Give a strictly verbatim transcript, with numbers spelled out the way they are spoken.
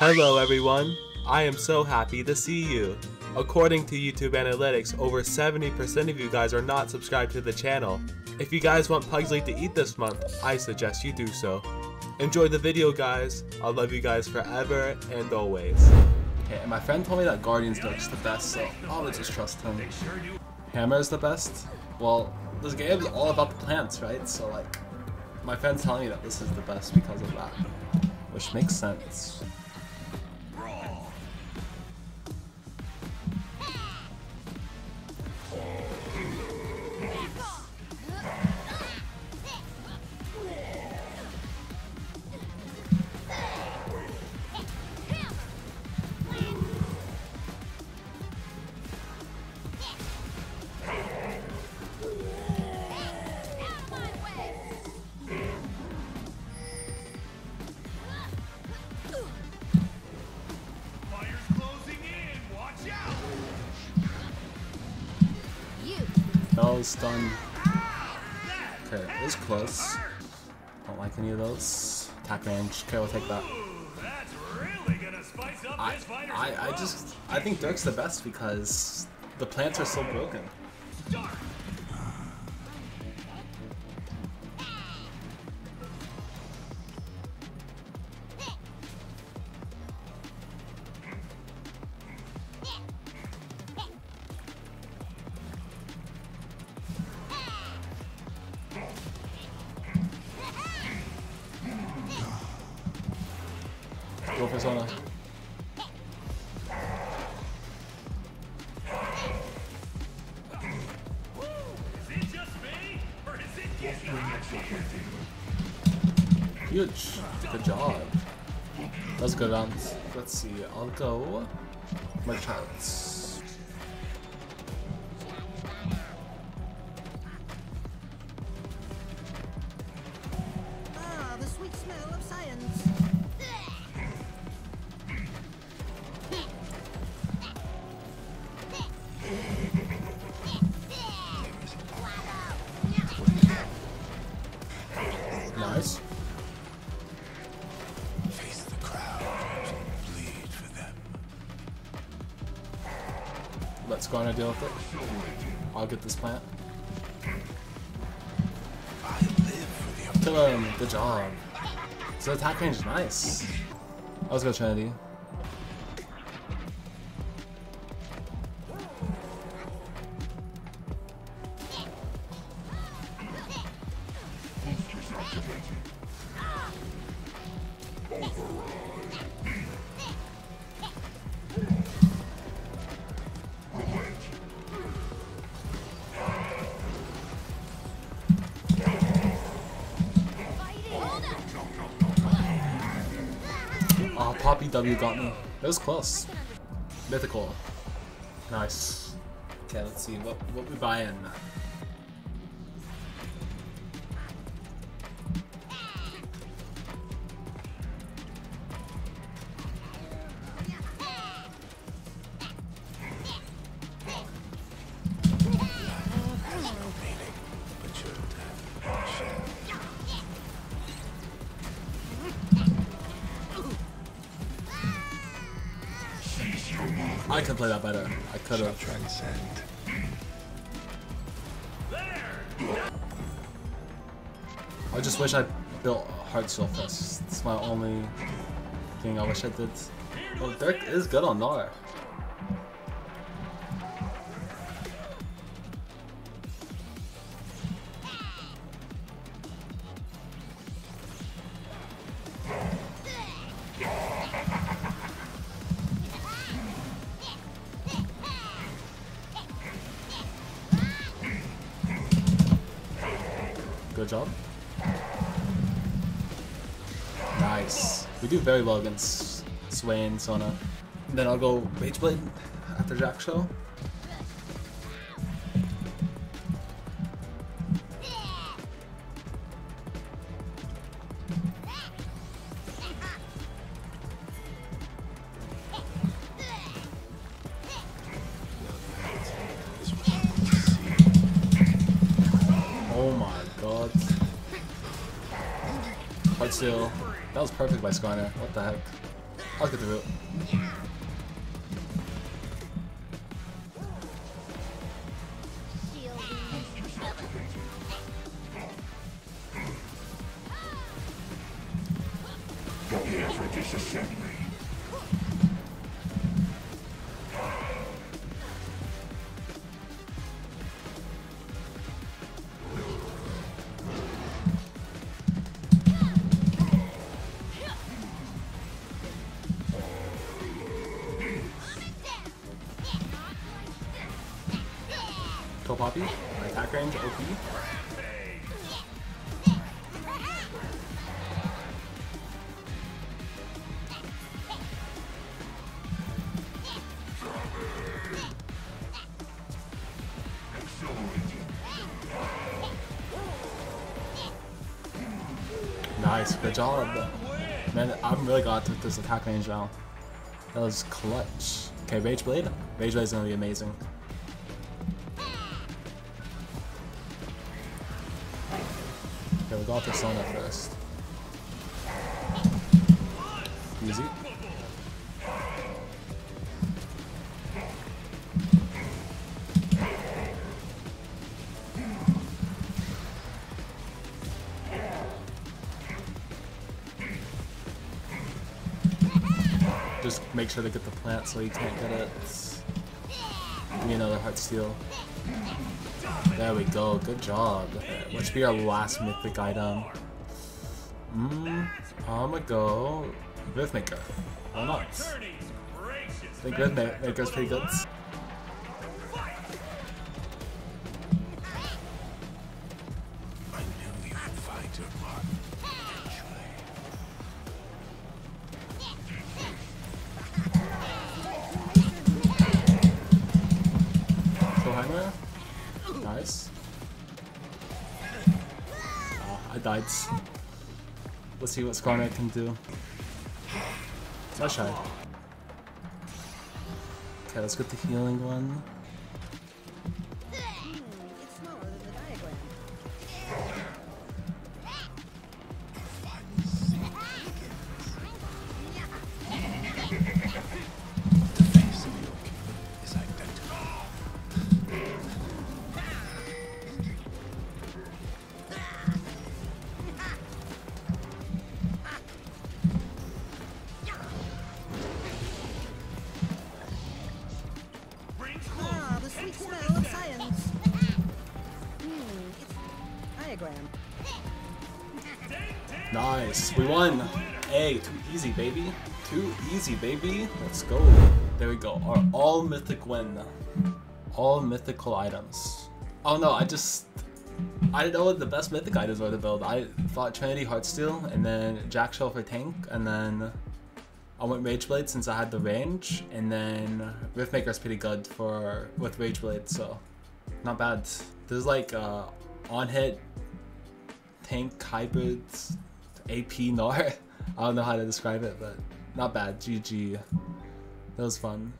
Hello everyone, I am so happy to see you. According to YouTube analytics, over seventy percent of you guys are not subscribed to the channel. If you guys want Pugsley to eat this month, I suggest you do so. Enjoy the video guys, I love you guys forever and always. Okay, and my friend told me that Guardian's Dirk is the best, so I'll just trust him. Hammer is the best? Well, this game is all about plants, right? So like, my friend's telling me that this is the best because of that, which makes sense. Stun. Okay, it was close. Don't like any of those. Attack range. Okay, we'll take that. I, I, I just, I think Dirk's the best because the plants are so broken. Go for Sona. Huge. Good job. That's good rounds. Let's see. I'll go my chance. Ah, the sweet smell of science. Nice. Face the crowd and bleed for them. Let's go on and deal with it. I'll get this plant. I live for the kill him. Good job. So attack range is nice. Let's go Trinity. Oh, Poppy W got me. It was close. Mythical. Nice. Okay, let's see what what we buy in. I could play that better. I could have. Transcend. I just wish I built Heartsteel first. It's my only thing I wish I did. Well, Dirk is good on Gnar. Good job. Nice. We do very well against Swain, Sona. Then I'll go Rageblade after Jack Show. Heartsteel. That was perfect by Skarner. What the heck? I could do it. Poppy, my attack range, O P. Nice, good job. Man, I'm really glad I took this attack range now. That was clutch. Okay, Rageblade. Rageblade's gonna be amazing. Got the Sona first. Easy. Just make sure to get the plant so he can't get it. Give me another Heartsteel. There we go, good job. What should be our last mythic item? Mm, I'ma go Mythmaker. Why not? I think Mythmaker's pretty good. Let's see what Skarner can do. Let's try. Okay, let's get the healing one. Nice, we won! Hey, too easy, baby. Too easy, baby. Let's go. There we go. Our all mythic win. All mythical items. Oh no, I just... I didn't know what the best mythic items were to build. I thought Trinity Heartsteel, and then Jackshell for tank, and then... I went Rageblade since I had the range, and then... Riftmaker's pretty good for... with Rageblade, so... Not bad. There's like, uh... on-hit... tank hybrids... A P Gnar. I don't know how to describe it, but not bad. G G. That was fun.